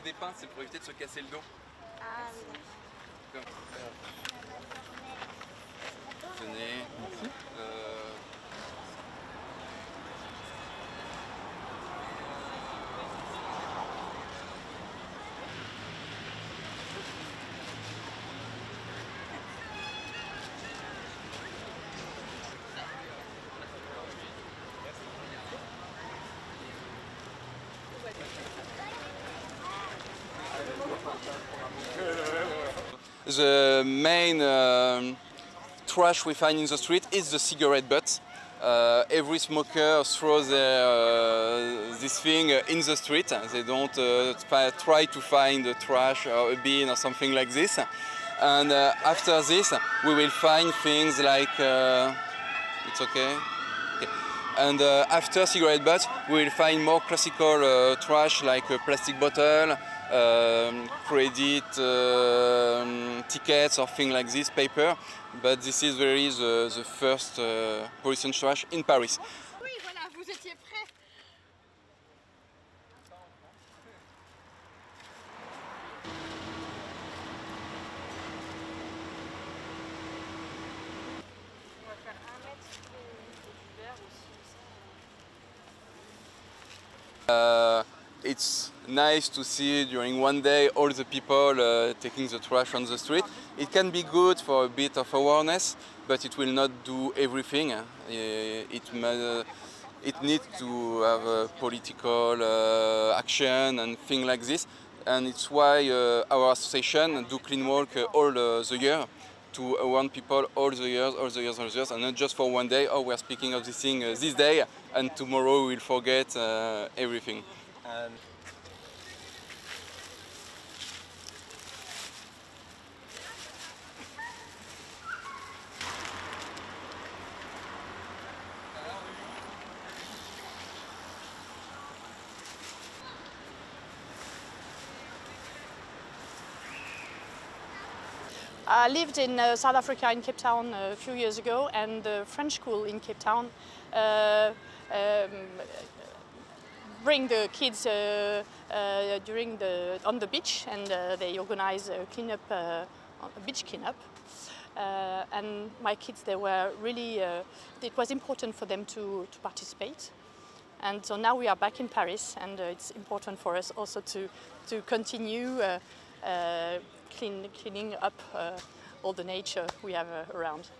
sous des pinces, c'est pour éviter de se casser le dos. Ah oui. Comme ça. Tenez. Merci. The main trash we find in the street is the cigarette butt. Every smoker throws this thing in the street. They don't try to find a trash or a bin or something like this. And after this, we will find things like... it's okay? Okay. And after cigarette butts, we will find more classical trash like a plastic bottle, credit tickets or things like this, paper, but this is really the first pollution trash in Paris. Oui, voilà, vous étiez prêts. On va faire 1 mètre de verre aussi. It's nice to see during one day all the people taking the trash on the street. It can be good for a bit of awareness, but it will not do everything. It needs to have a political action and things like this. And it's why our association do clean walk all the year, to warn people all the years, and not just for one day, oh, we're speaking of this thing this day, and tomorrow we'll forget everything. I lived in South Africa, in Cape Town, a few years ago, and the French school in Cape Town bring the kids on the beach, and they organize a cleanup, a beach cleanup. And my kids, they were really, it was important for them to participate. And so now we are back in Paris, and it's important for us also to continue cleaning up all the nature we have around.